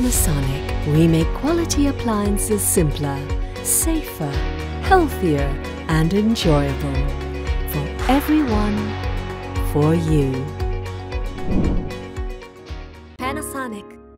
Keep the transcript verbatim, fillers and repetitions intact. Panasonic, we make quality appliances simpler, safer, healthier and enjoyable. For everyone, for you. Panasonic.